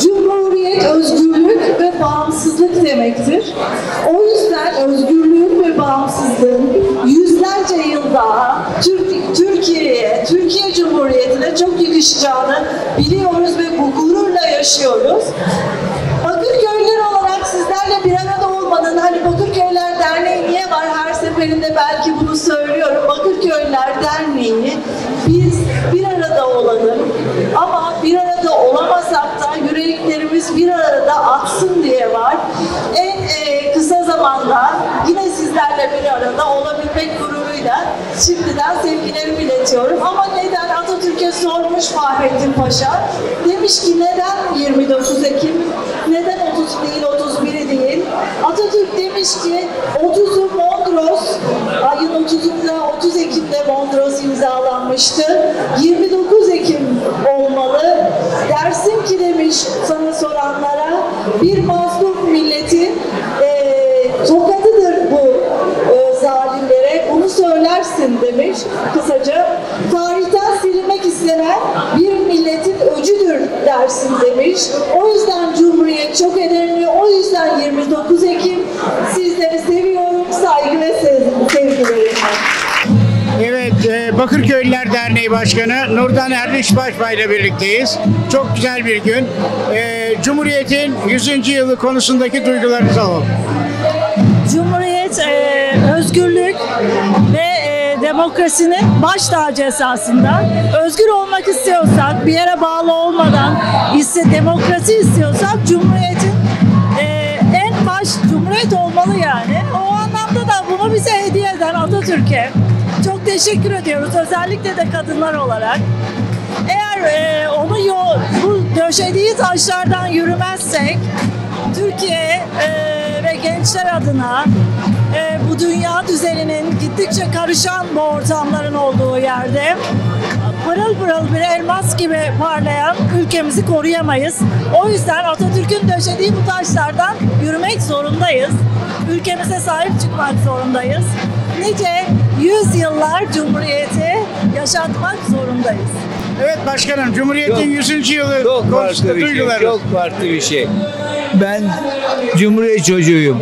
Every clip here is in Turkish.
Cumhuriyet özgürlük ve bağımsızlık demektir. O yüzden özgürlüğün ve bağımsızlığın yüzlerce yıl daha Türkiye'ye, Türkiye Cumhuriyeti'ne çok yakışacağını biliyoruz ve bu gururla yaşıyoruz. Bakırköylüler olarak sizlerle bir arada olmanın, hani Bakırköylüler Derneği niye var? Her seferinde belki bunu söylüyorum. Bakırköylüler Derneği, biz bir arada olalım ama bir arada olamasak da yüreklerimiz bir arada atsın diye var. En kısa zamanda yine sizlerle bir arada olabilmek gururuyla şimdiden sevgilerimi iletiyorum. Ama neden? Atatürk'e sormuş Fahrettin Paşa. Demiş ki neden 29 Ekim? Neden 30 değil, 31 değil? Atatürk demiş ki 30'u Mondros, ayın 30'unda 30 Ekim'de Mondros imzalanmıştı. 29 Ekim olmalı. Dersin ki demiş sana soranlara, bir mazlum milletin tokatıdır bu zalimlere. Bunu söylersin demiş kısaca. Tarihten silinmek istenen bir milletin öcüdür dersin demiş. O yüzden Cumhuriyet çok önemli. O yüzden 29 Ekim. Sizleri seviyorum. Saygı ve sevgilerim. Evet, Bakırköylüler Derneği Başkanı Nurdan Erdiş Başbay'la birlikteyiz. Çok güzel bir gün. Cumhuriyet'in 100. yılı konusundaki duygularınızı alalım. Cumhuriyet, özgürlük ve demokrasinin baş tacı esasında. Özgür olmak istiyorsak, bir yere bağlı olmadan demokrasi istiyorsak Cumhuriyet'in en baş Cumhuriyet olmalı yani. O anlamda da bunu bize hediye eden Atatürk'e çok teşekkür ediyoruz. Özellikle de kadınlar olarak. Eğer bu döşediği taşlardan yürümezsek Türkiye ve gençler adına bu dünya düzeninin gittikçe karışan bu ortamların olduğu yerde pırıl pırıl bir elmas gibi parlayan ülkemizi koruyamayız. O yüzden Atatürk'ün döşediği bu taşlardan yürümek zorundayız. Ülkemize sahip çıkmak zorundayız. Nice yüzyıllar Cumhuriyeti yaşatmak zorundayız. Evet başkanım, Cumhuriyet'in 100. yılı çok farklı bir şey. Ben Cumhuriyet çocuğuyum.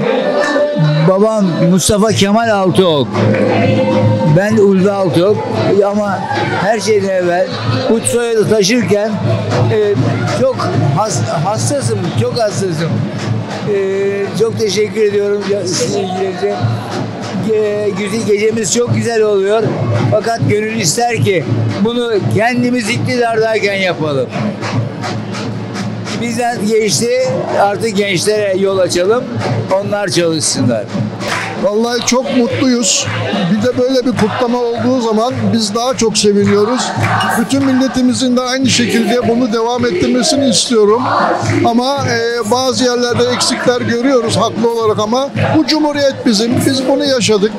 Babam Mustafa Kemal Altıoğlu. Ben Ulvi Altok, ama her şeyden evvel bu soyadı taşırken çok hassasım, çok hassasım. Çok teşekkür ediyorum sizin ilginize. Gecemiz çok güzel oluyor. Fakat gönül ister ki bunu kendimiz iktidardayken yapalım. Bizden geçti, artık gençlere yol açalım, onlar çalışsınlar. Vallahi çok mutluyuz. Bir de böyle bir kutlama olduğu zaman biz daha çok seviniyoruz. Bütün milletimizin de aynı şekilde bunu devam ettirmesini istiyorum. Ama bazı yerlerde eksikler görüyoruz haklı olarak, ama bu Cumhuriyet bizim. Biz bunu yaşadık.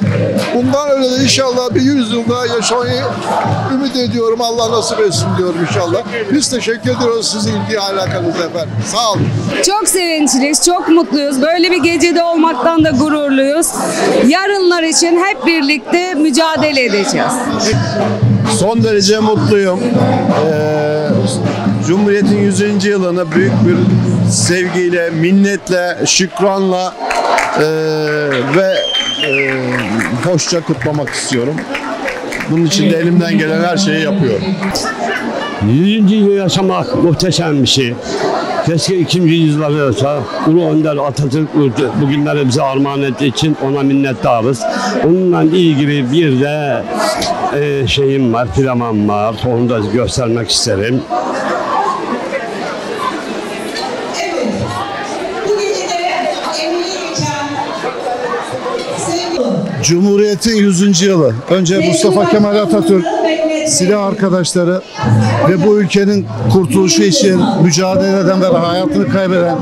Bundan öyle de inşallah bir 100 yıl daha yaşamayı ümit ediyorum. Allah nasip etsin diyorum inşallah. Biz teşekkür ediyoruz sizin ilgi alakanıza efendim. Sağ olun. Çok sevinçliyiz, çok mutluyuz. Böyle bir gecede olmaktan da gururluyuz. Yarınlar için hep birlikte mücadele edeceğiz. Son derece mutluyum. Cumhuriyet'in 100. yılını büyük bir sevgiyle, minnetle, şükranla ve hoşça kutlamak istiyorum. Bunun için de elimden gelen her şeyi yapıyorum. 100. yılı yaşamak muhteşem bir şey. Keşke 2. yüzyılda olsa. Ulu Önder Atatürk bugünleri bize armağan ettiği için ona minnettarız. Onunla ilgili bir de şeyim var, planım var. Onu da göstermek isterim. Cumhuriyet'in 100. yılı. Önce Mustafa Kemal Atatürk, silah arkadaşları ve bu ülkenin kurtuluşu için mücadele edenler, hayatını kaybeden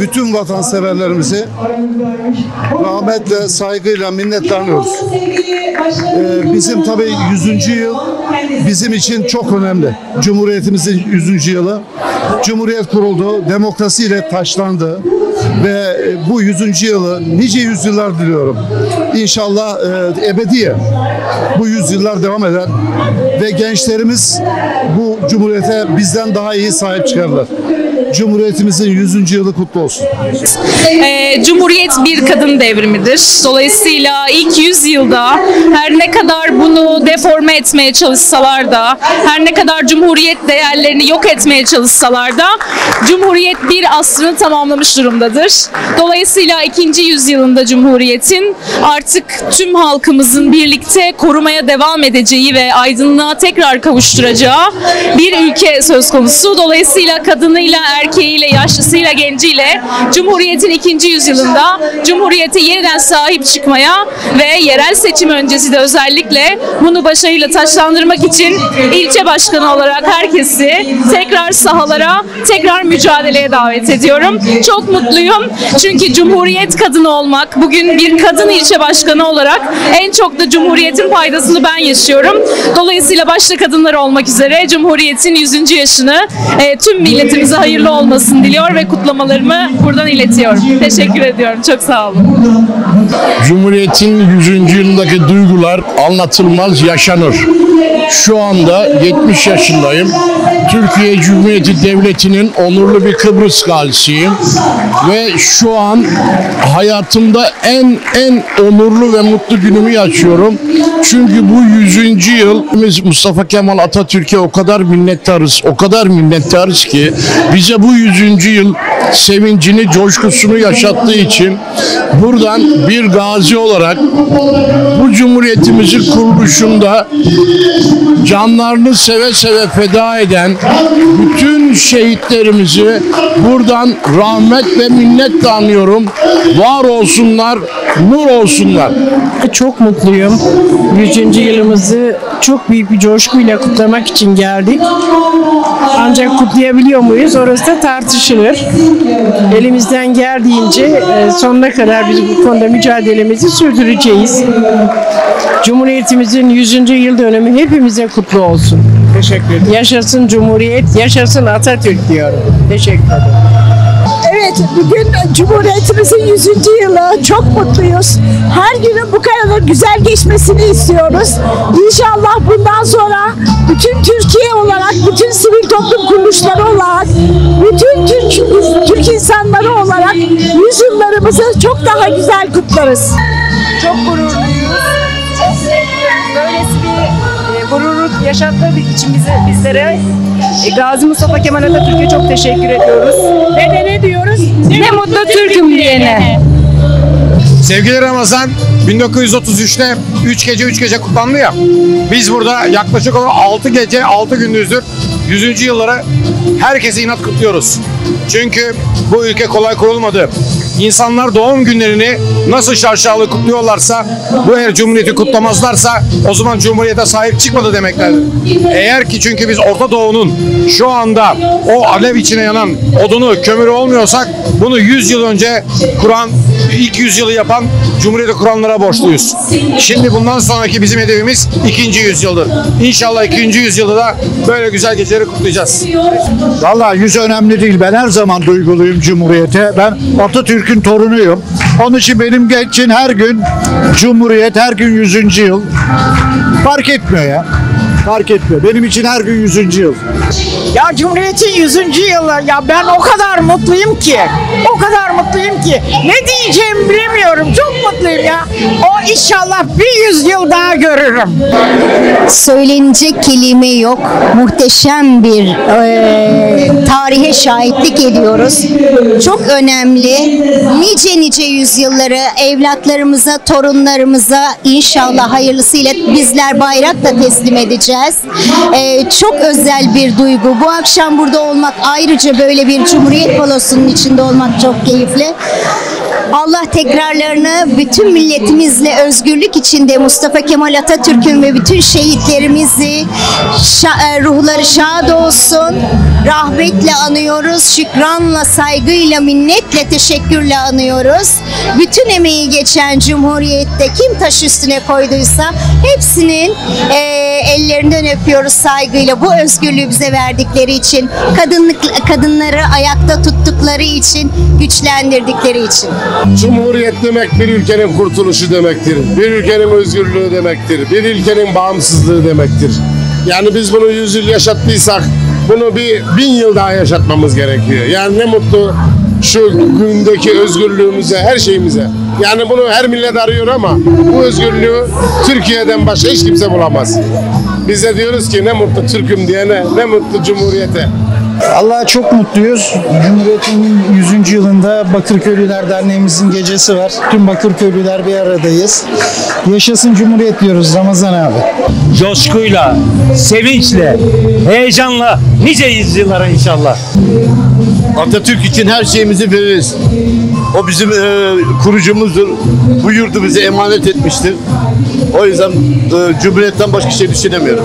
bütün vatanseverlerimizi rahmetle, saygıyla minnettarlıyoruz. Bizim tabii 100. yıl bizim için çok önemli. Cumhuriyetimizin 100. yılı. Cumhuriyet kuruldu, demokrasiyle taşlandı ve bu 100. yılı nice yüzyıllar diliyorum. İnşallah ebediyen bu yüzyıllar devam eder ve gençlerimiz bu Cumhuriyete bizden daha iyi sahip çıkarlar. Cumhuriyetimizin 100. yılı kutlu olsun. Cumhuriyet bir kadın devrimidir. Dolayısıyla ilk 100 yılda her ne kadar bunu deforme etmeye çalışsalar da, her ne kadar Cumhuriyet değerlerini yok etmeye çalışsalar da Cumhuriyet bir asrını tamamlamış durumdadır. Dolayısıyla 2. yüzyılında Cumhuriyet'in artık tüm halkımızın birlikte korumaya devam edeceği ve aydınlığa tekrar kavuşturacağı bir ülke söz konusu. Dolayısıyla kadınıyla, erkeğiyle, yaşlısıyla, genciyle Cumhuriyet'in 2. yüzyılında Cumhuriyet'e yeniden sahip çıkmaya ve yerel seçim öncesi de özellikle bunu başarıyla taçlandırmak için ilçe başkanı olarak herkesi tekrar sahalara, tekrar mücadeleye davet ediyorum. Çok mutluyum çünkü Cumhuriyet kadını olmak, bugün bir kadın ilçe başkanı olarak en çok da Cumhuriyet'in faydasını ben yaşıyorum. Dolayısıyla başta kadınlar olmak üzere Cumhuriyet'in 100. yaşını tüm milletimize hayırlı olmasını diliyor ve kutlamalarımı buradan iletiyorum. Teşekkür ediyorum. Çok sağ olun. Cumhuriyetin 100. yılındaki duygular anlatılmaz, yaşanır. Şu anda 70 yaşındayım. Türkiye Cumhuriyeti Devleti'nin onurlu bir Kıbrıs galisiyim. Ve şu an hayatımda en onurlu ve mutlu günümü yaşıyorum. Çünkü bu 100. yıl biz Mustafa Kemal Atatürk'e o kadar minnettarız, ki bize bu 100. yıl sevincini, coşkusunu yaşattığı için buradan bir gazi olarak bu Cumhuriyetimizin kuruluşunda canlarını seve seve feda eden bütün şehitlerimizi buradan rahmet ve minnetle anıyorum. Var olsunlar, nur olsunlar. Çok mutluyum. 100. yılımızı çok büyük bir coşkuyla kutlamak için geldik. Ancak kutlayabiliyor muyuz? Orası da tartışılır. Elimizden geldiğince sonuna kadar biz bu konuda mücadelemizi sürdüreceğiz. Cumhuriyetimizin 100. yıl dönümü hepimize kutlu olsun. Teşekkür ederim. Yaşasın Cumhuriyet, yaşasın Atatürk diyorum. Teşekkür ederim. Evet, bugün Cumhuriyetimizin 100. yılı. Çok mutluyuz. Her günün bu kadar güzel geçmesini istiyoruz. İnşallah bundan sonra bütün Türkiye olarak, bütün sivil toplum kuruluşları olarak, bütün Türk insanları olarak 100 yıllarımızı çok daha güzel kutlarız. Çok gururluyuz. Böylesi bir gururu yaşattığı için bizlere Gazi Mustafa Kemal Atatürk'e çok teşekkür ediyoruz. Ve de ne diyoruz? Ne mutlu Türk'üm diyene. Sevgili Ramazan 1933'te 3 gece kutlandı ya. Biz burada yaklaşık 6 gece 6 gündüzdür 100. yıllara herkese inat kutluyoruz. Çünkü bu ülke kolay kurulmadı. İnsanlar doğum günlerini nasıl şaşalı kutluyorlarsa, bu eğer Cumhuriyeti kutlamazlarsa o zaman Cumhuriyete sahip çıkmadı demeklerdir. Eğer ki çünkü biz Orta Doğu'nun şu anda o alev içine yanan odunu, kömürü olmuyorsak bunu 100 yıl önce kuran, ilk 100 yılı yapan Cumhuriyeti kuranlara borçluyuz. Şimdi bundan sonraki bizim hedefimiz 2. yüzyıldır. İnşallah 2. yüzyılda da böyle güzel geceleri kutlayacağız. Vallahi 100 önemli değil. Ben her zaman duyguluyum Cumhuriyete. Ben Atatürk'ün torunuyum. Onun için benim için her gün Cumhuriyet, her gün 100. yıl. Fark etmiyor ya. Fark etmiyor. Benim için her gün 100. yıl. Ya Cumhuriyet'in 100. yılı. Ya ben o kadar mutluyum ki. O kadar mutluyum ki. Ne diyeceğimi bilemiyorum. Çok mutluyum ya. O inşallah bir 100 yıl daha görürüm. Söylenecek kelime yok. Muhteşem bir tarihe şahitlik ediyoruz. Çok önemli. Nice yüzyılları evlatlarımıza, torunlarımıza inşallah hayırlısıyla bizler bayrakla teslim edeceğiz. Çok özel bir duygu. Bu akşam burada olmak, ayrıca böyle bir Cumhuriyet balosunun içinde olmak çok keyifli. Allah tekrarlarını bütün milletimizle özgürlük içinde Mustafa Kemal Atatürk'ün ve bütün şehitlerimizi ruhları şad olsun. Rahmetle anıyoruz, şükranla, saygıyla, minnetle, teşekkürle anıyoruz. Bütün emeği geçen Cumhuriyet'te kim taş üstüne koyduysa hepsinin ellerinden öpüyoruz saygıyla. Bu özgürlüğü bize verdikleri için, kadınları ayakta tuttukları için, güçlendirdikleri için. Cumhuriyet demek bir ülkenin kurtuluşu demektir. Bir ülkenin özgürlüğü demektir. Bir ülkenin bağımsızlığı demektir. Yani biz bunu 100 yıl yaşattıysak bunu bir 1000 yıl daha yaşatmamız gerekiyor. Yani ne mutlu şu gündeki özgürlüğümüze, her şeyimize. Yani bunu her millet arıyor ama bu özgürlüğü Türkiye'den başka hiç kimse bulamaz. Biz de diyoruz ki ne mutlu Türk'üm diyene, ne mutlu Cumhuriyet'e. Allah'a çok mutluyuz. Cumhuriyet'in 100. yılında Bakırköylüler Derneğimizin gecesi var. Tüm Bakırköylüler bir aradayız. Yaşasın Cumhuriyet diyoruz Ramazan abi. Coşkuyla, sevinçle, heyecanla nice yüzyıllara inşallah. Atatürk için her şeyimizi veririz. O bizim kurucumuzdur. Bu yurdu bize emanet etmiştir. O yüzden Cumhuriyet'ten başka şey düşünemiyorum.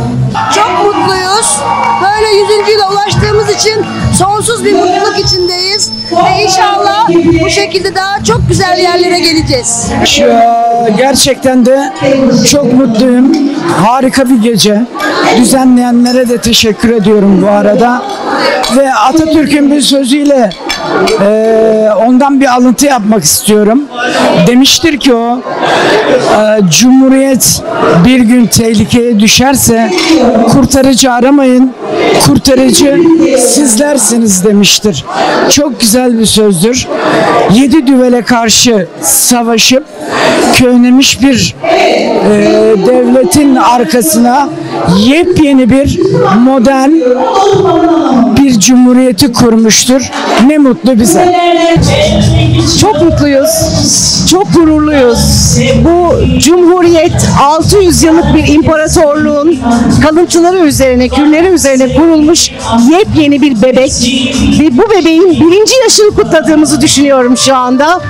Çok mutluyuz. Böyle 100. yıla ulaştığımız için sonsuz bir mutluluk içindeyiz. Ve inşallah bu şekilde daha çok güzel yerlere geleceğiz. Gerçekten de çok mutluyum. Harika bir gece. Düzenleyenlere de teşekkür ediyorum bu arada. Ve Atatürk'ün bir sözüyle ondan bir alıntı yapmak istiyorum. Demiştir ki o, Cumhuriyet bir gün tehlikeye düşerse kurtarıcı aramayın, kurtarıcı sizlersiniz demiştir. Çok güzel bir sözdür. 7 düvele karşı savaşıp köhnemiş bir devletin arkasına yepyeni bir modern bir cumhuriyeti kurmuştur. Ne mutlu bize. Çok mutluyuz. Çok gururluyuz. Bu Cumhuriyet 600 yıllık bir imparatorluğun kalıntıları üzerine, külleri üzerine kurulmuş yepyeni bir bebek. Ve bu bebeğin 1. yaşını kutladığımızı düşünüyorum şu anda.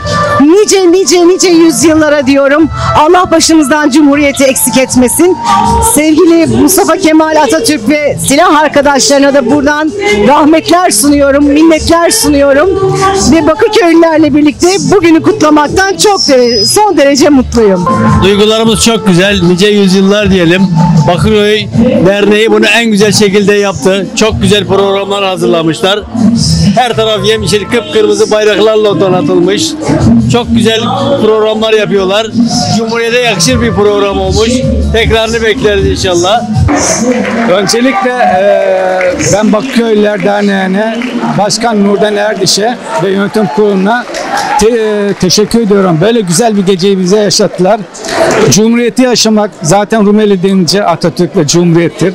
Nice nice nice yüzyıllara diyorum. Allah başımızdan Cumhuriyeti eksik etmesin. Sevgili Mustafa Kemal Atatürk ve silah arkadaşlarına da buradan rahmetler sunuyorum, minnetler sunuyorum. Ve Bakırköylülerle birlikte bugünü kutlamaktan son derece mutluyum. Duygularımız çok güzel. Nice yüzyıllar diyelim. Bakırköy Derneği bunu en güzel şekilde yaptı. Çok güzel programlar hazırlamışlar. Her taraf yemyeşil kıpkırmızı bayraklarla donatılmış. Çok güzel programlar yapıyorlar. Cumhuriyete yakışır bir program olmuş. Tekrarını bekleriz inşallah. Öncelikle ben Bakırköylüler Derneği'ne, Başkan Nurdan Erdiş'e ve yönetim kuruluna teşekkür ediyorum. Böyle güzel bir geceyi bize yaşattılar. Cumhuriyeti yaşamak zaten Rumeli deyince Atatürk'le Cumhuriyet'tir.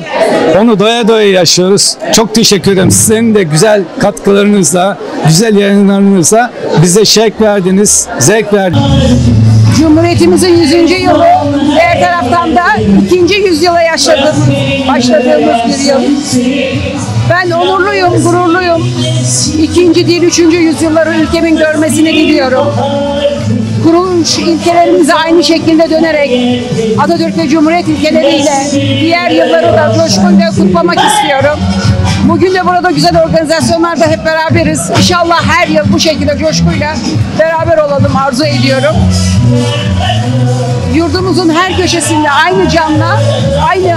Onu doya doya yaşıyoruz. Çok teşekkür ederim. Sizin de güzel katkılarınızla, güzel yayınlarınızla bize şevk verdiniz, zevk verdiniz. Cumhuriyetimizin 100. yılı, her taraftan da 2. yüzyıla başladığımız bir yıl. Ben onurluyum, gururluyum. 2. değil 3. yüzyılları ülkemin görmesini diliyorum. Kuruluş ilkelerimize aynı şekilde dönerek Atatürk ve Cumhuriyet ilkeleriyle diğer yılları da coşkuyla kutlamak istiyorum. Bugün de burada güzel organizasyonlarda hep beraberiz. İnşallah her yıl bu şekilde coşkuyla beraber olalım arzu ediyorum. Yurdumuzun her köşesinde aynı canla, aynı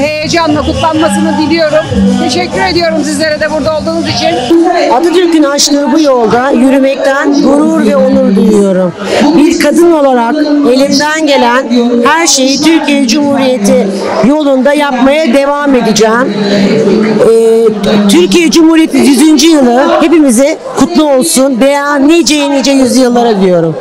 heyecanla kutlanmasını diliyorum. Teşekkür ediyorum sizlere de burada olduğunuz için. Atatürk'ün açtığı bu yolda yürümekten gurur ve onur duyuyorum. Bir kadın olarak elimden gelen her şeyi Türkiye Cumhuriyeti yolunda yapmaya devam edeceğim. Türkiye Cumhuriyeti 100. yılı hepimize kutlu olsun veya nice nice yüzyıllara diyorum.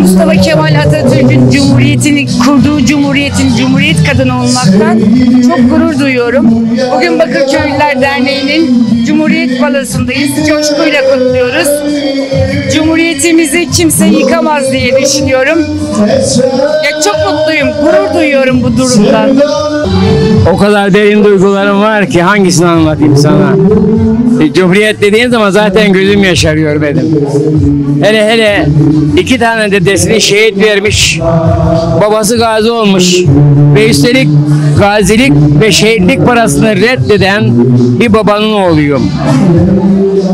Mustafa Kemal Atatürk'ün Cumhuriyetini kurduğu Cumhuriyet'in Cumhuriyet kadını olmaktan çok gurur duyuyorum. Bugün Bakırköylüler Derneği'nin Cumhuriyet Balası'ndayız. Coşkuyla kutluyoruz. Cumhuriyetimizi kimse yıkamaz diye düşünüyorum. Ya çok mutluyum, gurur duyuyorum bu durumdan. O kadar derin duygularım var ki hangisini anlatayım sana? Cumhuriyet dediğin zaman zaten gözüm yaşarıyor benim. Hele hele 2 tane dedesini şehit vermiş, babası gazi olmuş ve üstelik gazilik ve şehitlik parasını reddeden bir babanın oğluyum.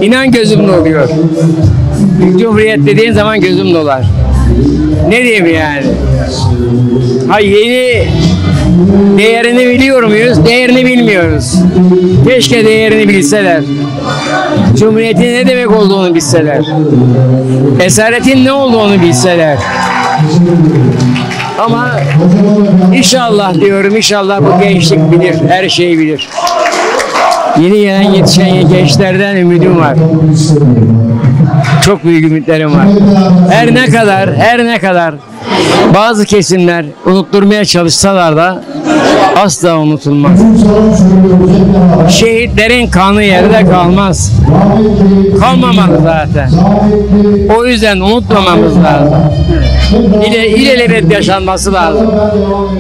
İnan gözüm doluyor. Cumhuriyet dediğin zaman gözüm dolar. Ne diyeyim yani? Ha yeni değerini biliyor muyuz? Değerini bilmiyoruz. Keşke değerini bilseler. Cumhuriyetin ne demek olduğunu bilseler. Esaretin ne olduğunu bilseler. Ama inşallah diyorum, inşallah bu gençlik bilir, her şeyi bilir. Yeni gelen yetişen gençlerden ümidim var. Çok büyük ümitlerim var. Her ne kadar bazı kesimler unutturmaya çalışsalar da asla unutulmaz. Şehitlerin kanı yerde kalmaz. Kalmamalı zaten. O yüzden unutmamamız lazım. İlelebet yaşanması lazım.